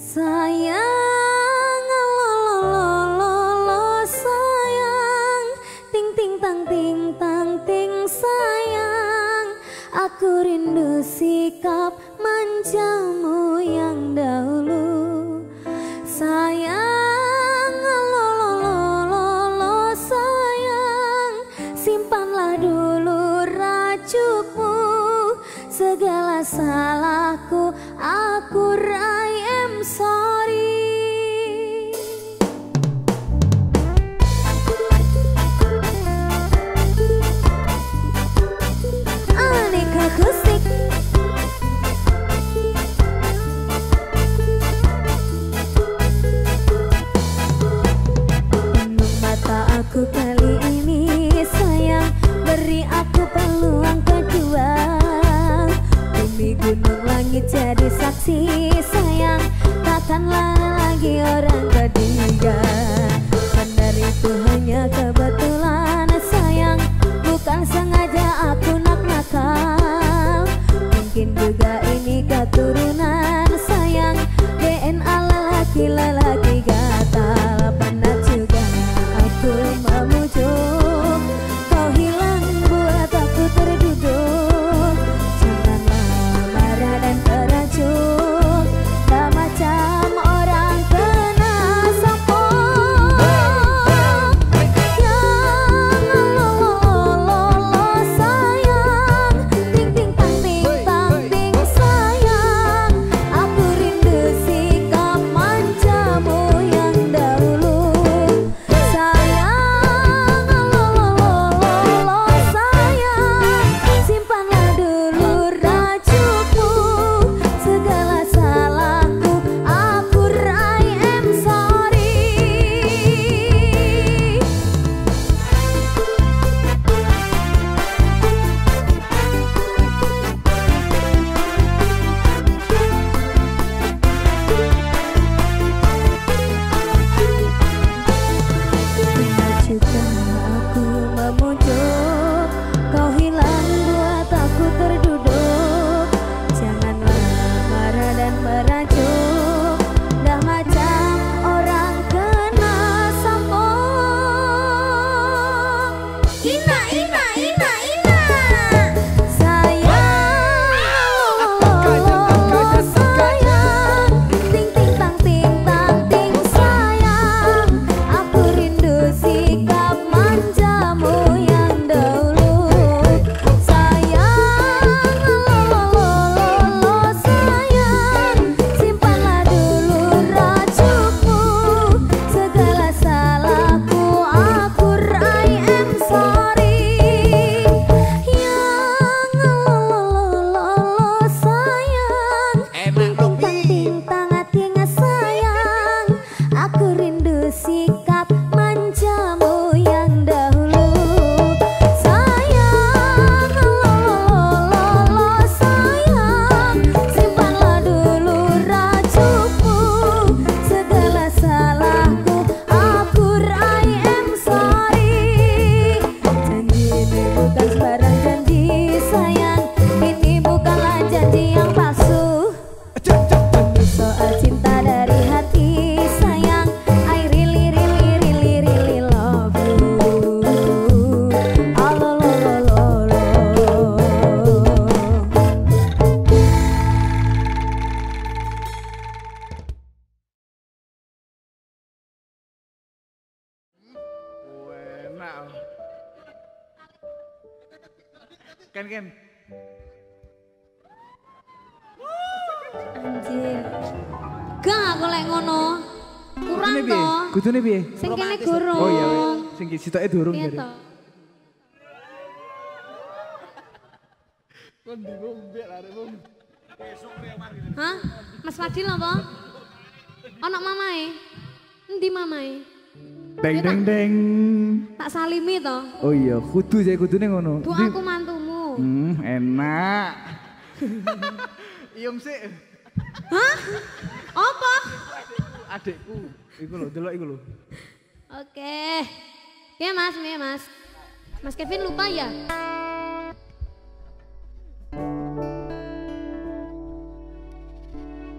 Sayang, lo sayang, ting tang ting sayang. Aku rindu sikap manjamu yang dahulu. Sayang, lo sayang, simpanlah dulu racukmu. Segala salahku aku I am sorry. Aneka kusik. Penuh mata aku kali ini sayang, beri aku peluang kedua. Gunung langit jadi saksi sayang, takkanlah lagi orang ketiga. Benar itu hanya kebetulan sayang, bukan sengaja aku nak nakal. Mungkin juga ini keturunan sayang, DNA lelaki-lelaki gatal. Benar juga aku memujuk, kau hilang buat aku terduduk. Cita durung dari. Hah? Mas Fadil apa? Anak mamae? Endi mamae? Deng deng deng. Tak salimi to. Oh iya, kudu saya kudune ngono. Bu aku mantumu. Enak. Iya sih. Hah? Apa? Adikku. Iku lho, delok iku lho. Oke. Ya mas, Mas Kevin lupa ya?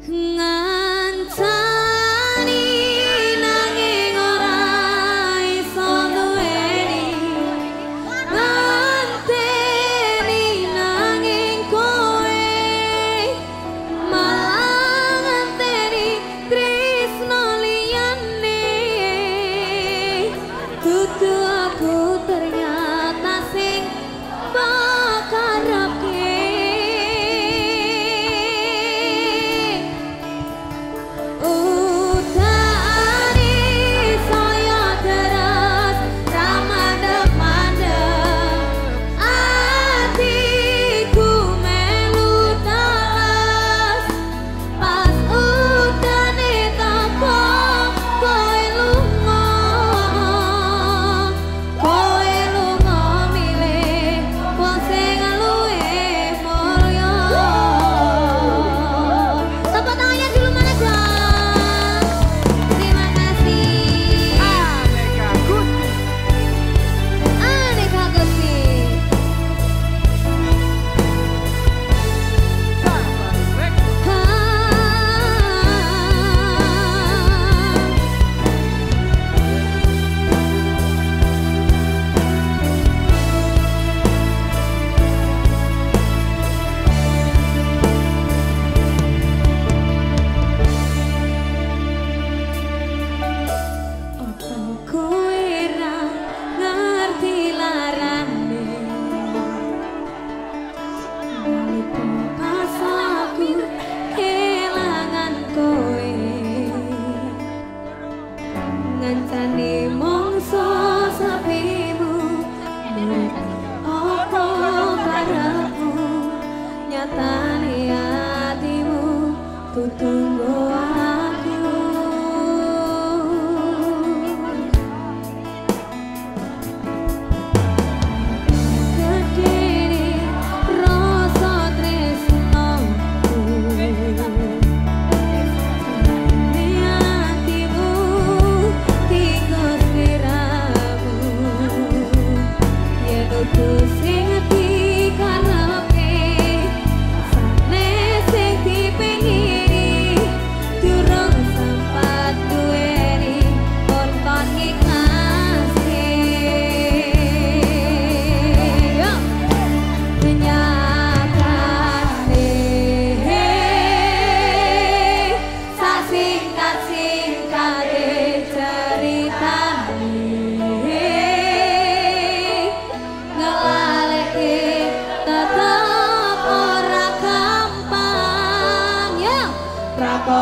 Ngantar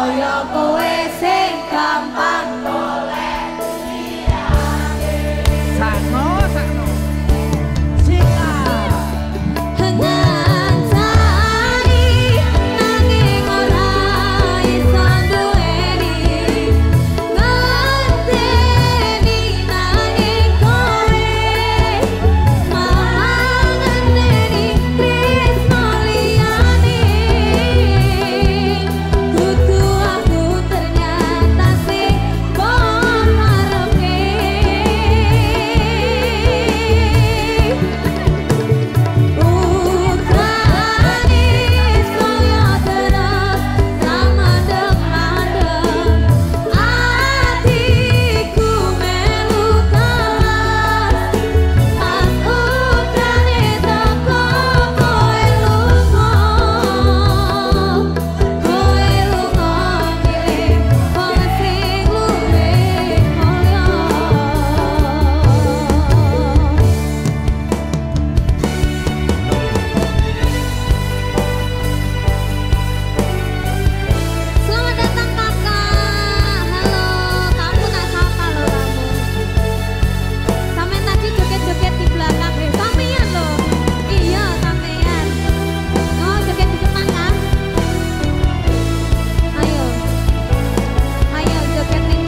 kaya kowe sing gampang golek sirake sakno cinta nganti nanging ora iso duweni ngenteni nanging kowe mangenteni tresno liyane kudu aku ternyata sing kon arepe utrane saya terus samandeng-mandeng atiku melu telas pas utrane teko kowe lunga milih wong sing luwih mulya. Selamat datang kakak. Halo, kamu tak sapa loh kamu. Sampean tadi joget-joget di belakang, sampean loh. Iya sampean. Oh joget di depan kan? Ayo, ayo joget di depan. Ayo.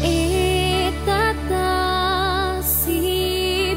Hei, katamu, hei, hebat boy. Sakit kata, berbicara, hei, galak hei, tak nabur nabung. Koyo kowe sing gampang golek liyane. Amanda sekali. Nganti nanging ora iso duweni ngenteni nanging kowe malah ngenteni tresno liyane kudu aku ternyata sing kon arepe Utane saya gerak kerang mandek-mandek atiku melu telas pas utane teko kowe lunga milih wong sing luwih mulya. Ngenteni nanging ora ngenteni nanging kowe malah ngenteni tresno liyane kudu aku ternyata sing kon arepe. Apa aku tepuk tangan tanpa kameran? Gimana sih koko ini? Alika Safari. Eta ta si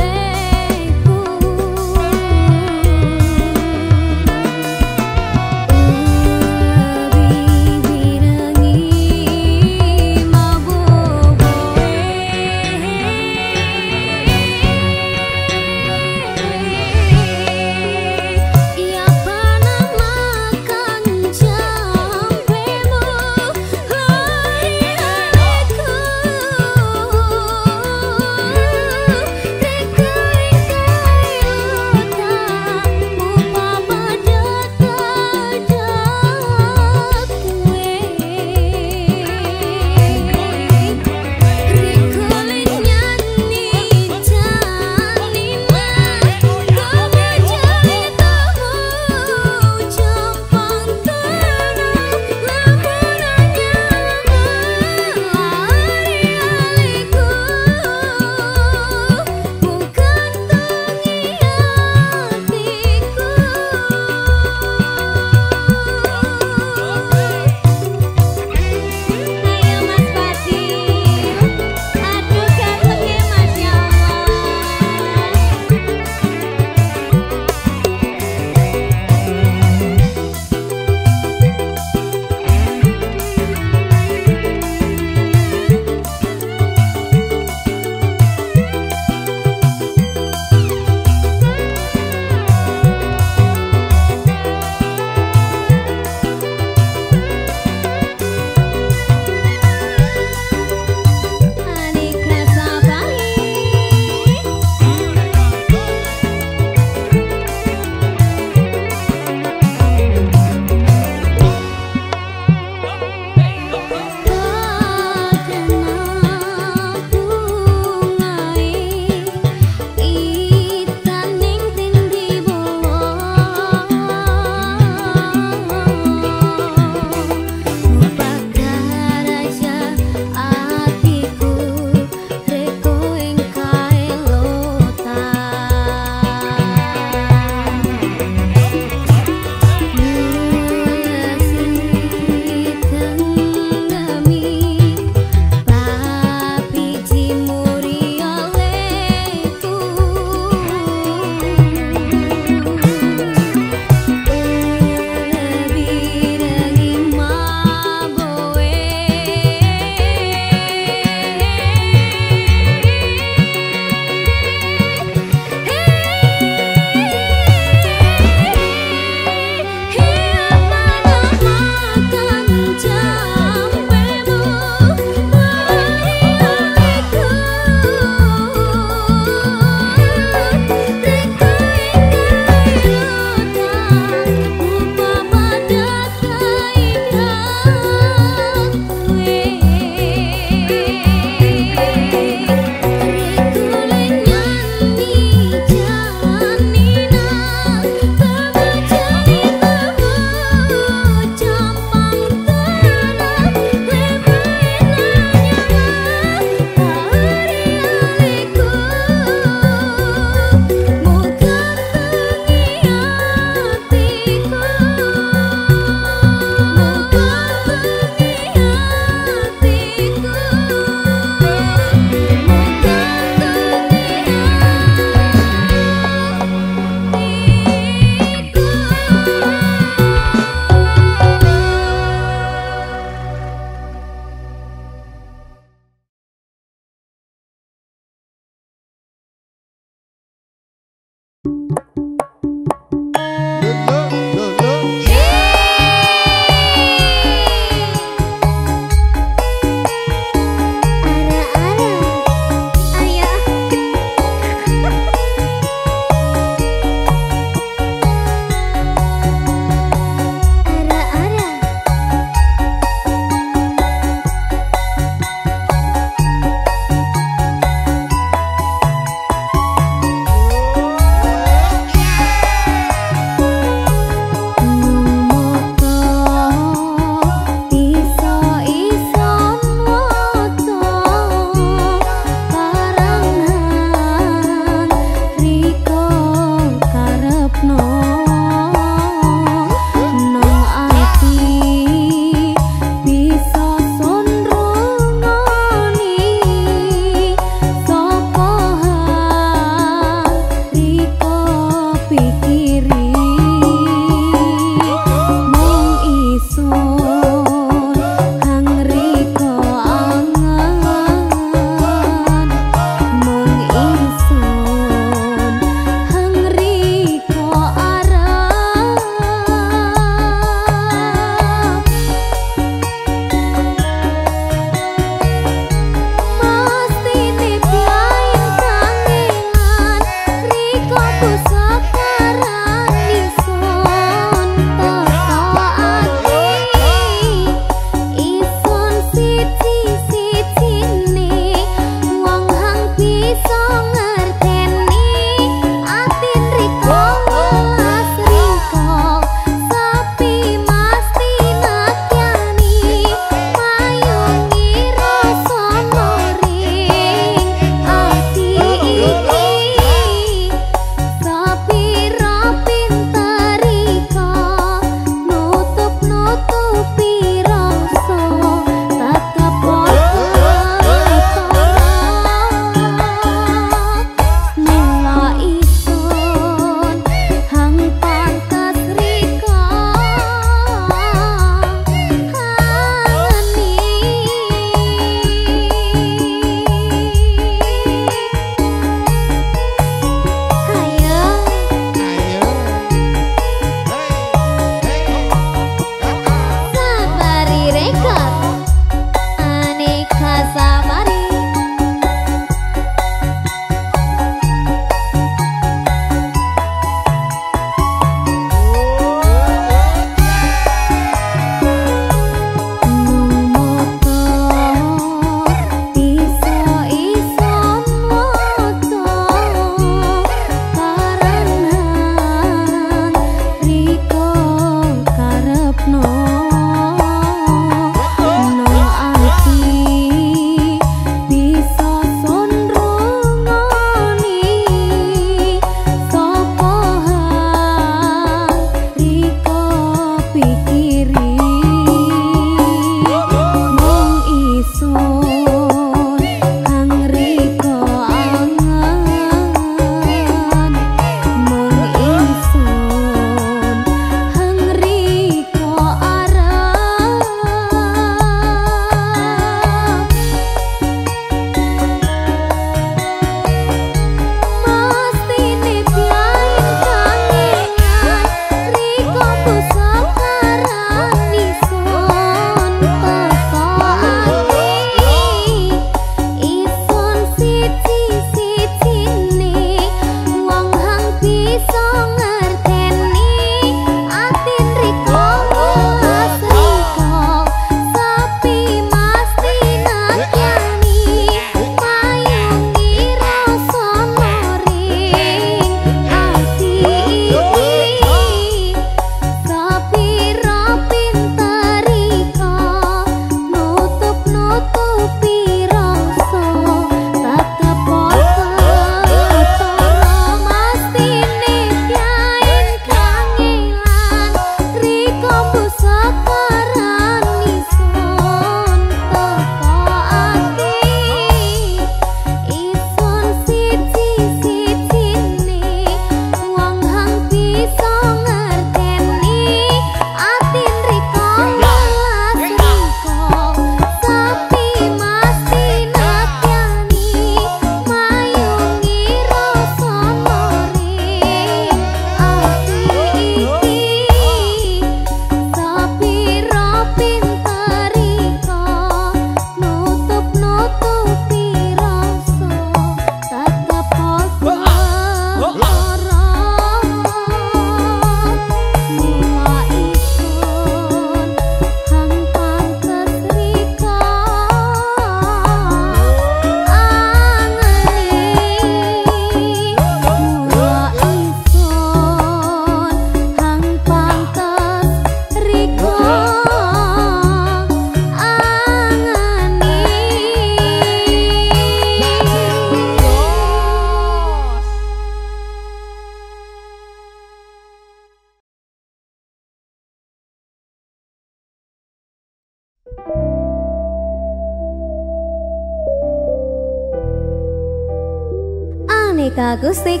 Aneka Gustik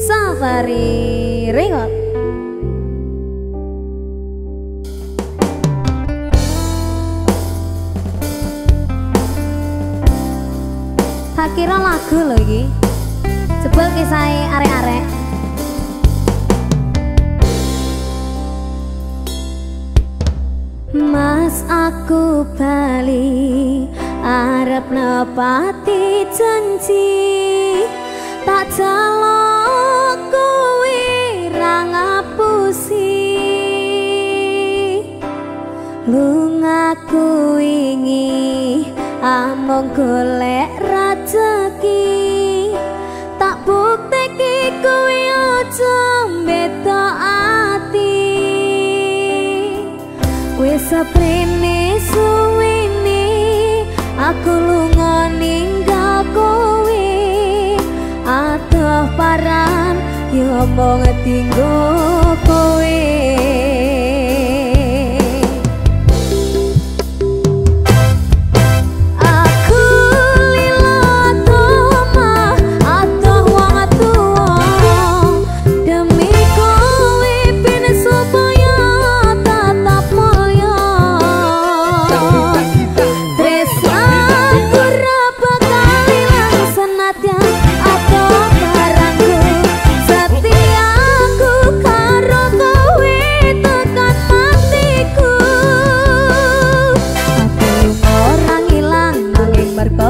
Safari Ringot. Tak kira lagu lho iki. Jebul kisahe arek-arek. Mas aku bali arep nepati janji, tak jaluk kowe ra ngapusi. Lungaku wingi amung golek rejeki, tak bukteki kowe aja beda ati. Wis seprene suwene aku lunga ninggal kowe, atuh paran yo mung tinggo kowe. Aku lila tomah atuh wong tuwa, demi kowe ben supaya tatap mulya. Setiaku karo kowe.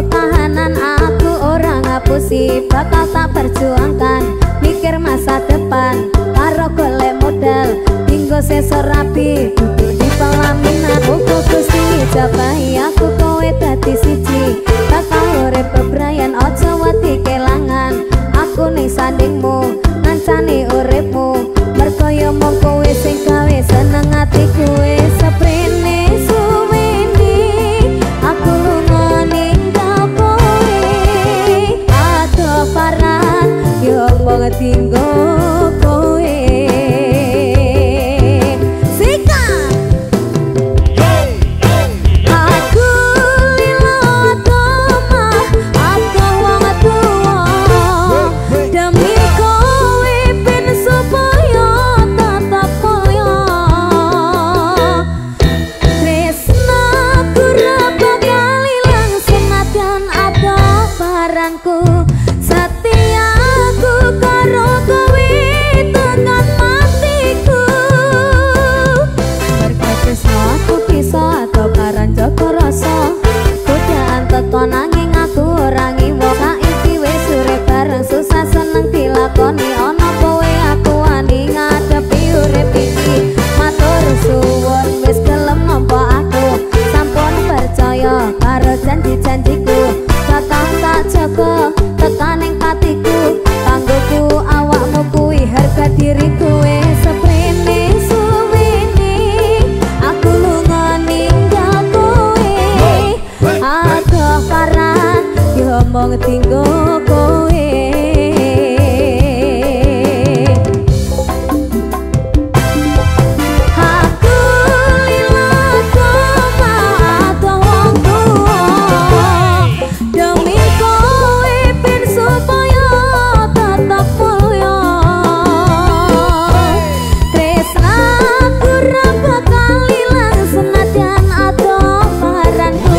tahanan aku orang ngapusi, bakal tak perjuangkan, mikir masa depan, karo golek modal, tinggo sesa rapi, duduk di pelaminan. Aku Gusti ngijabahi aku kowe dadi siji, bakal urip bebrayan ojo wedi kelangan, aku ning sandingmu, ngancani uripmu, mergo yo mung kowe sing gawe seneng ati kowe seprene. Tinggo kowe sika aku liwat omah akeh wong tuwa demi kowe ben supaya tatap koyo tresna kurang bakal ilang senajan ada barangku nanging aku ora ngiwo saiki wis urip bareng susah seneng dilakoni ana kowe aku wani ngadepi urip iki matur suwun wis gelem nampa aku sampun percaya karo janji-janjiku bakal tak jaga tekan ning patiku kanggoku awakmu kuwi harga diriku wis seprene suwene aku lungoni ninggal kowe. Yo mong tinggo kowe aku liwat omah wong tuwa demi kowe ben supaya tetep mulya tresna aku ora bakal ilang senajan ado paranku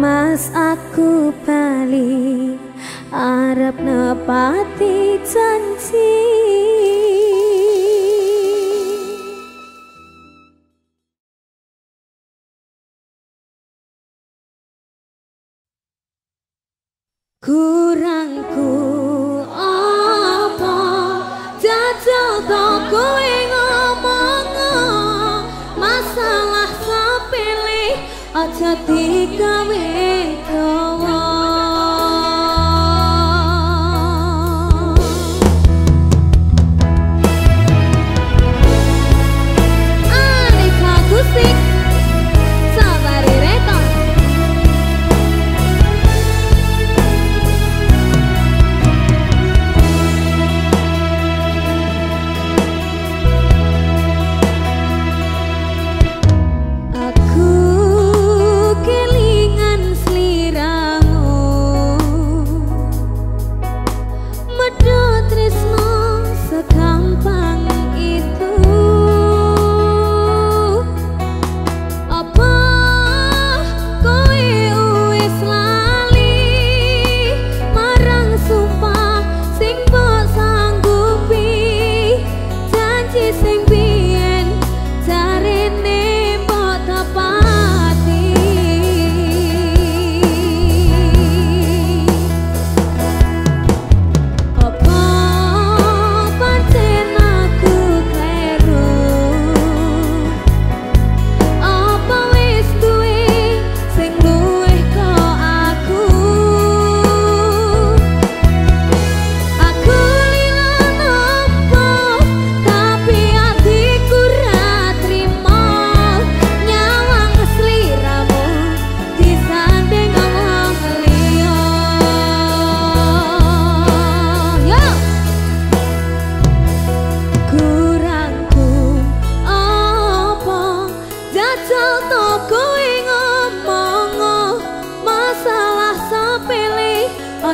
Mas aku bali arep nepati janji. Aja digawe dawa aneka kusik sabari reto aku kelingan sleep.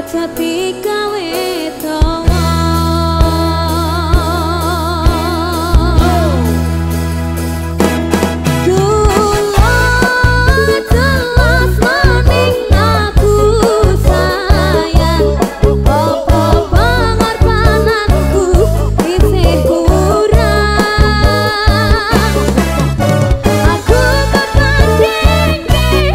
tapi gawe tawa kula telah maning aku sayang opo pengorbananku isih kurang aku terpancing karo sesuke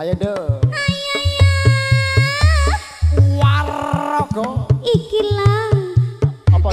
Ayo deh. Waroko. Ikilah. Apa?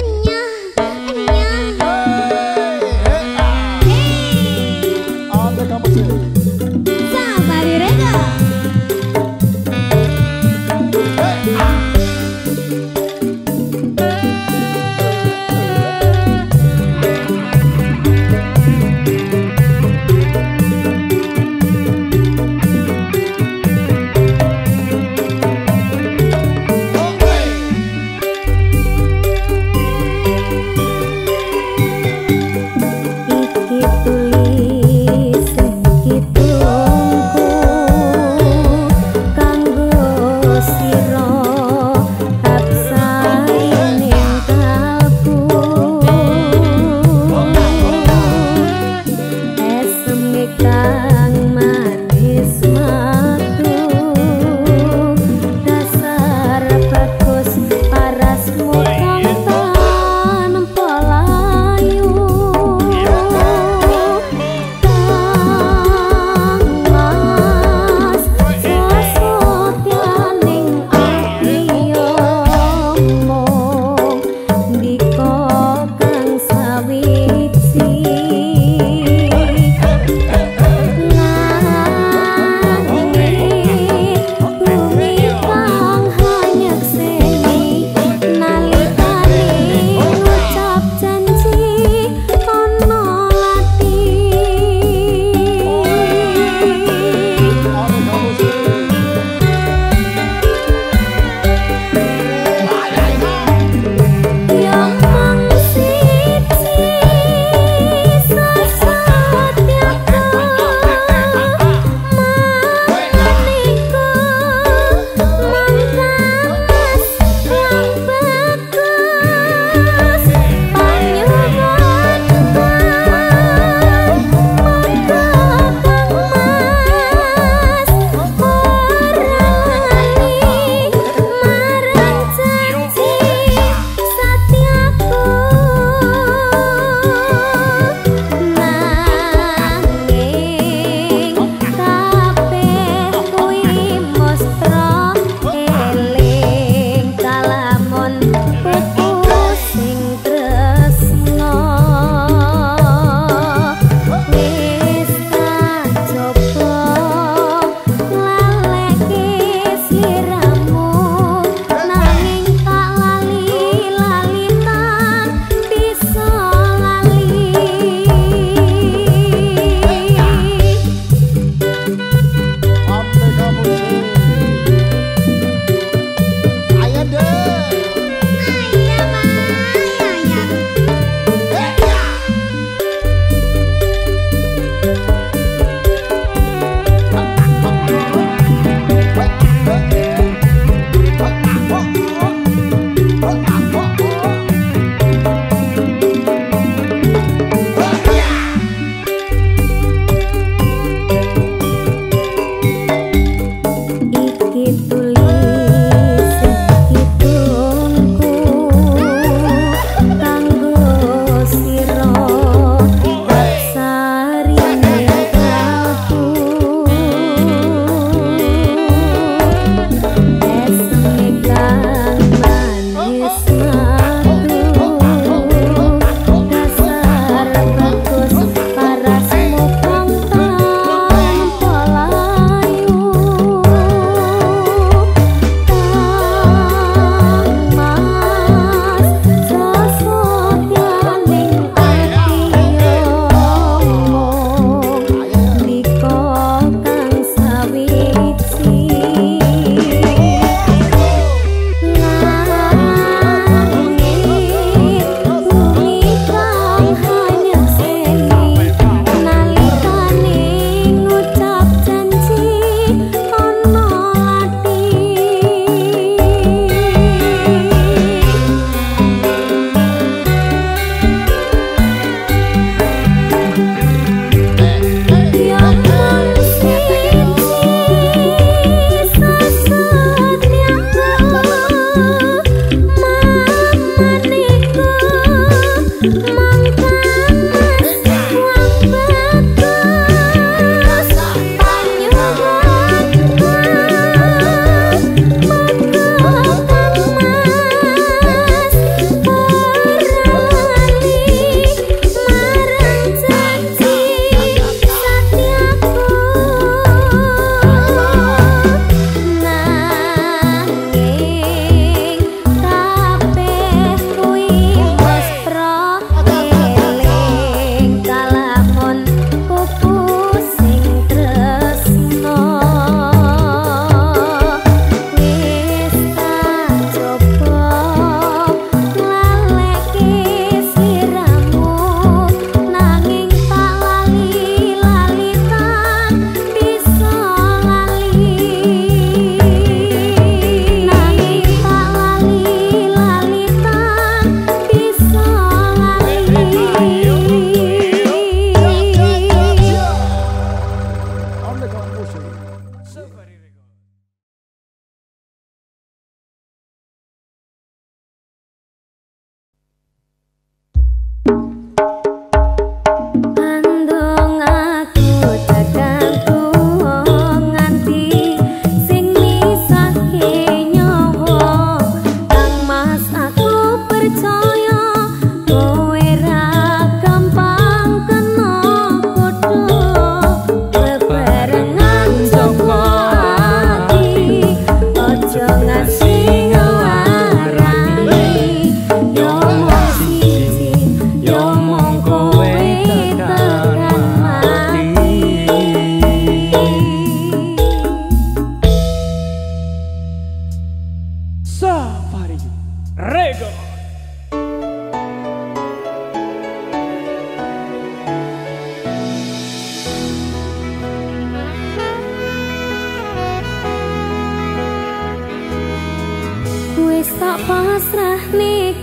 pasrah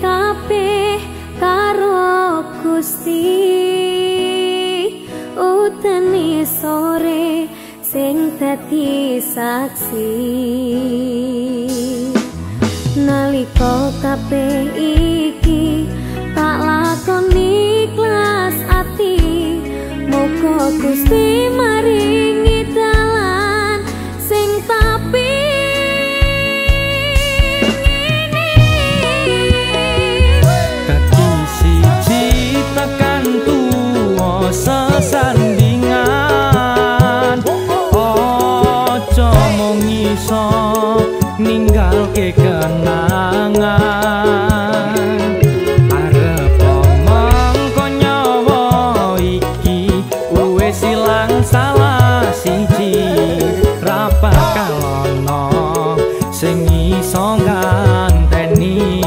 kabeh karo Gusti, uteni sore sing dadi saksi, nalika kabeh iki tak lakoni ikhlas ati, muga Gusti maringi dalan sing tapi sesandingan, ojo mung iso ninggalke kenangan, arep mongko nyawa iki wis ilang salah siji, ra bakal ana sing iso nganteni.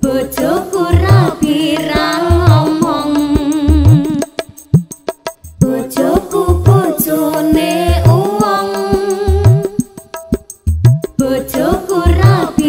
bojoku rapi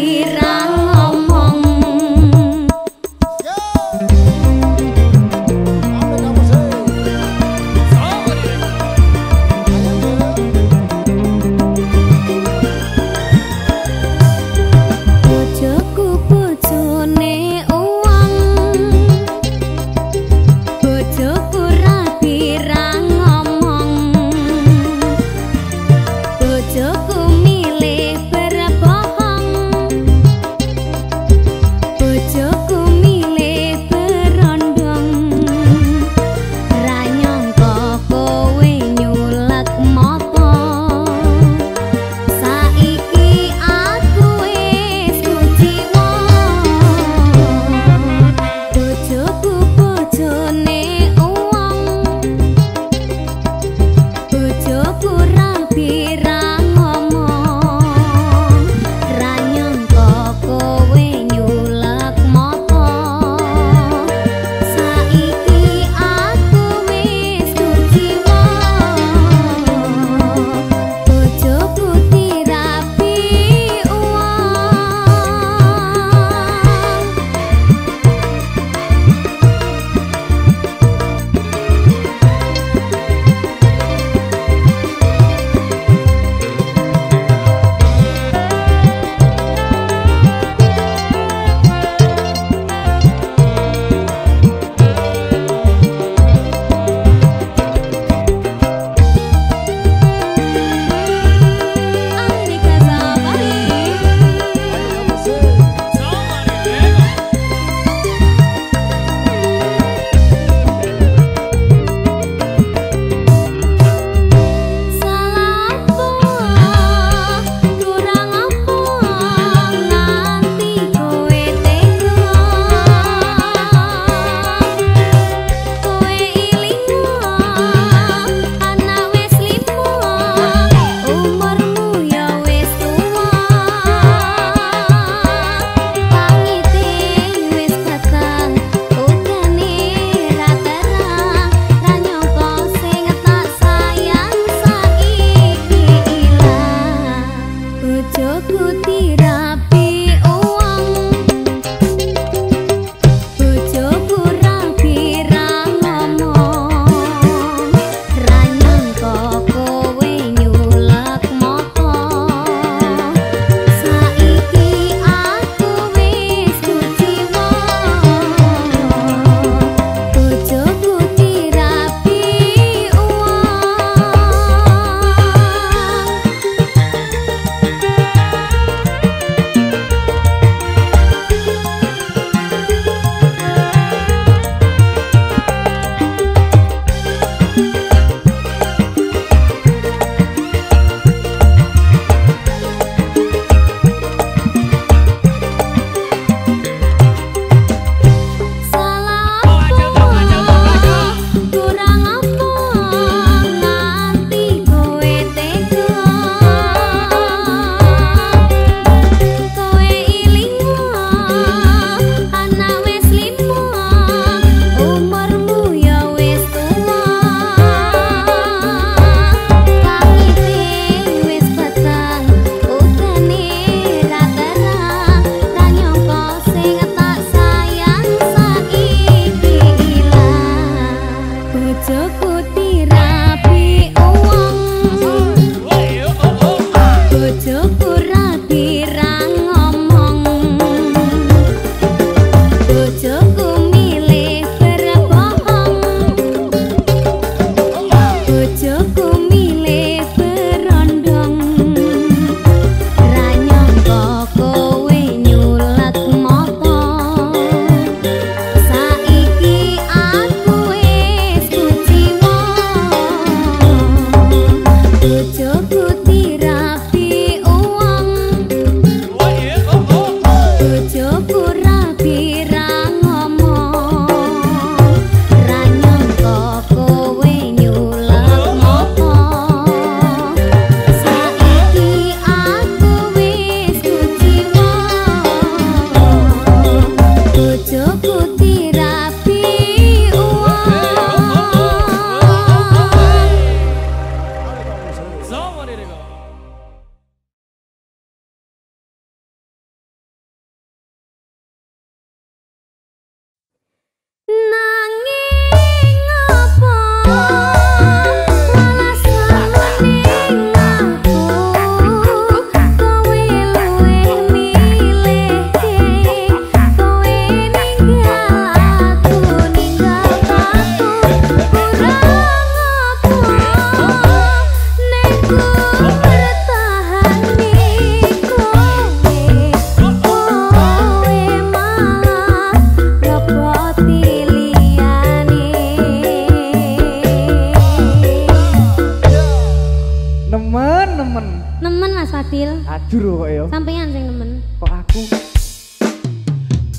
Juru kok ya. Sampeyan sing nemen. Kok aku?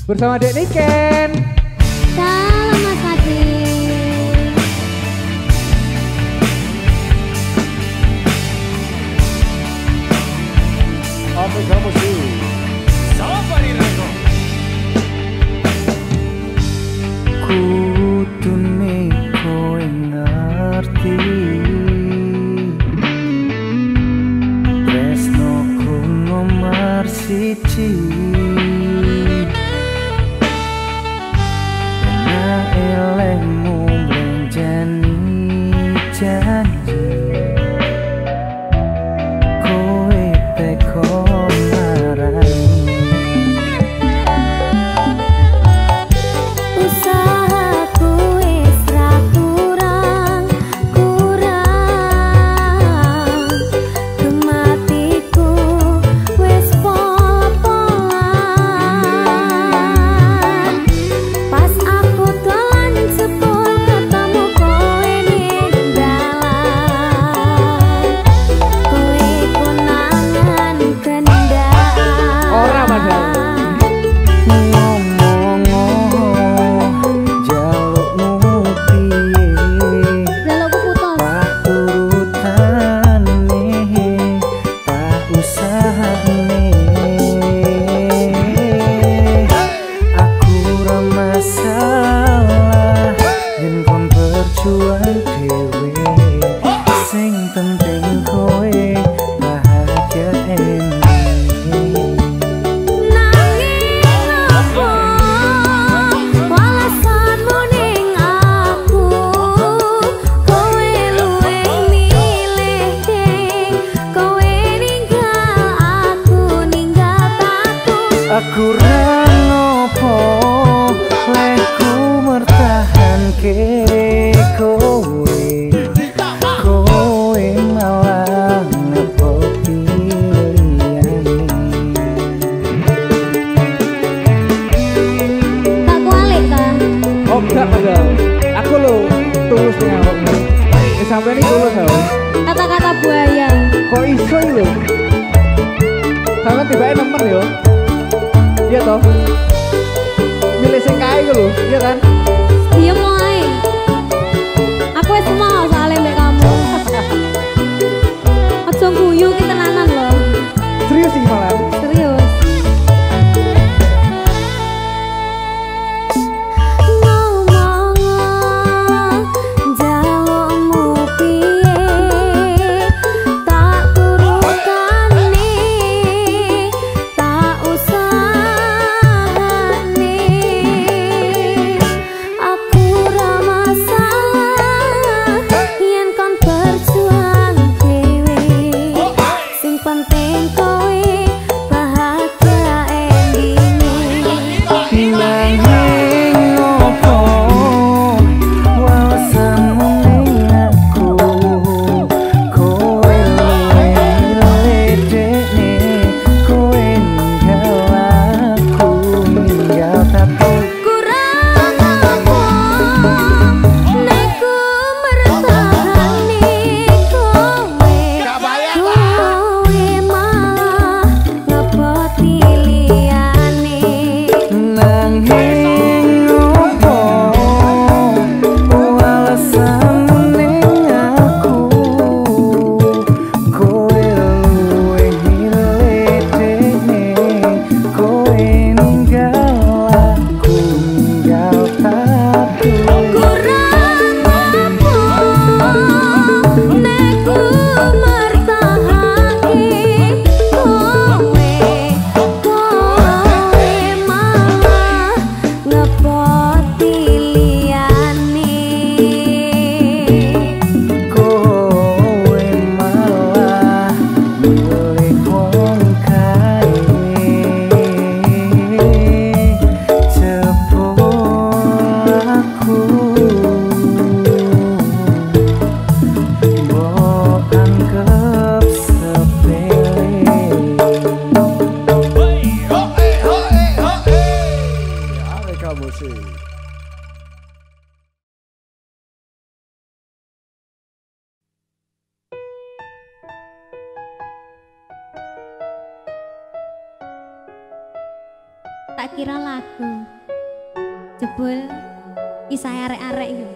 Bersama Dek Niken. Salam Mas Hadi. Apa kamu sih? Sampai rego. Kutune koe ngerti. Siji ana elemu mlenjani janji kowe teko marani usahaku wis ra kurang kematiku wis tak kira lagu jebul isai arek-arek itu.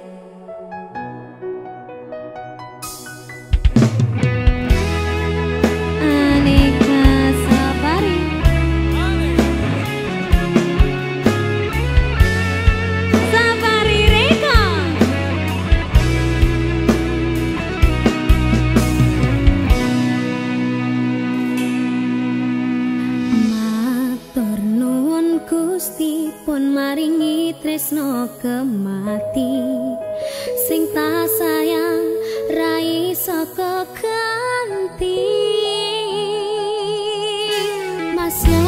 Pun maringi tresno kemati sing tak sayang rai saka kanthi masya.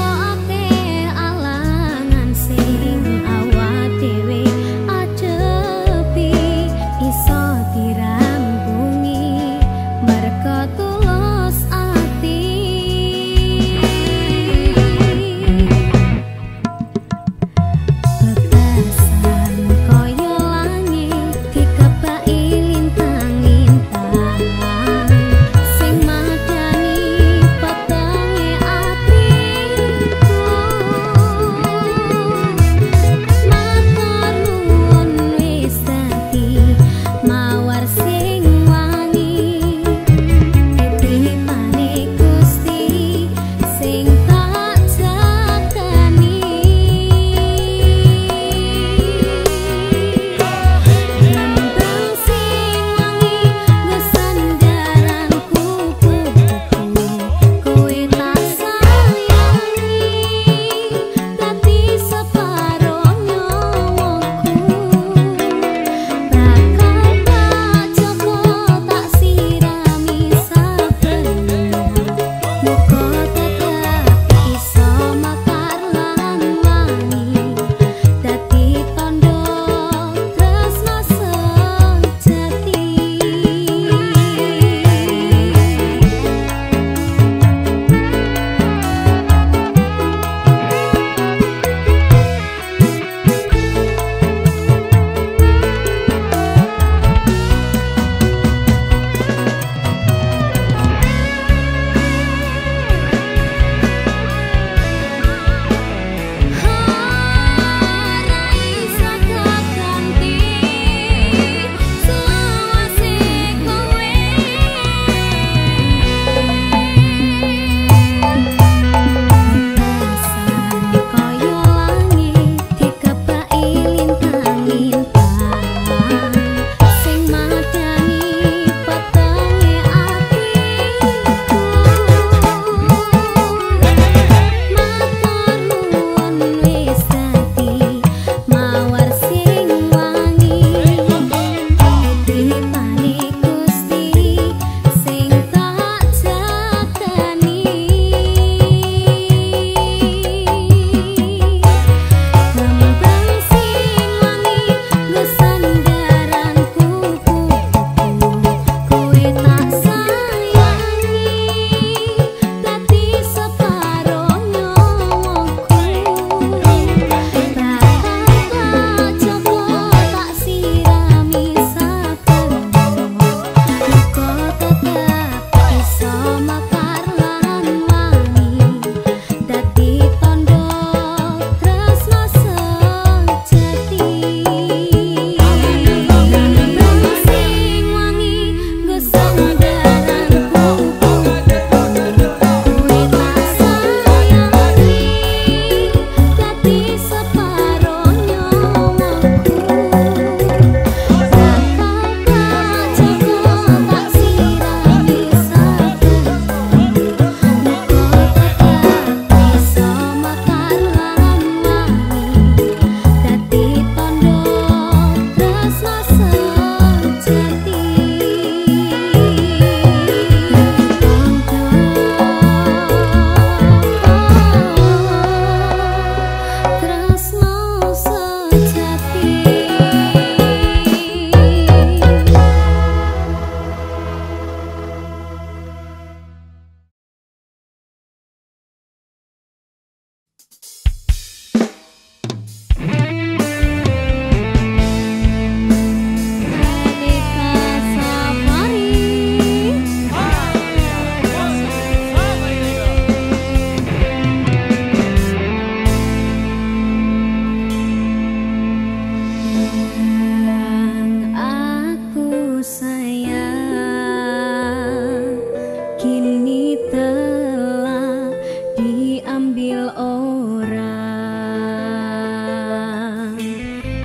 diambil orang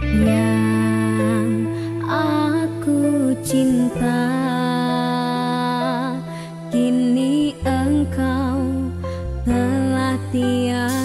yang aku cinta. Kini engkau telah tiada.